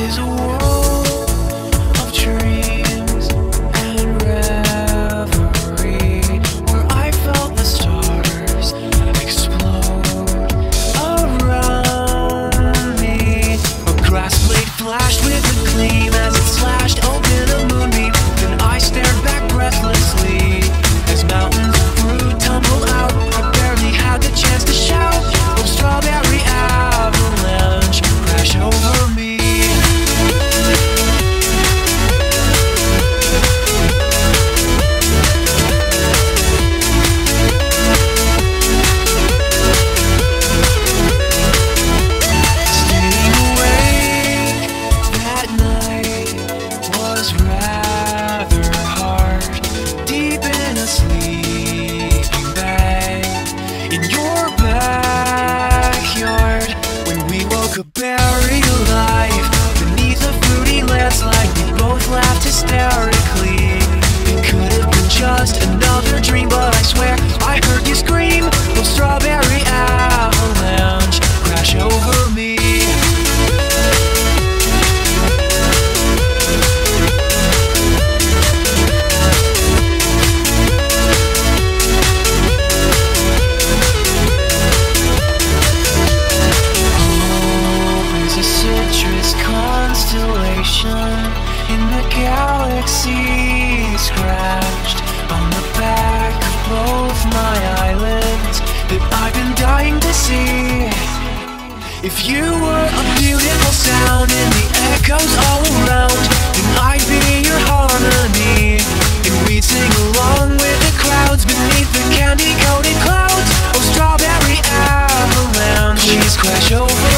is a world of dreams and reverie, where I felt the stars explode around me. A grass blade flashed with a gleam as it slashed open a moonbeam, and I stared back breathlessly as mountains grew tumbled out. I barely had the chance to shout, "Oh, strawberry avalanche, crash over me." Buried alive beneath a fruity landslide, we both laughed hysterically. It could have been just another dream, but I swear I heard you scream, "Oh, strawberry avalanche, crash over me." In the galaxies scratched on the back of both my eyelids that I've been dying to see. If you were a beautiful sound in the echoes all around, then I'd be your harmony, and we'd sing along with the crowds beneath the candy-coated clouds. Oh, strawberry avalanche, please crash over.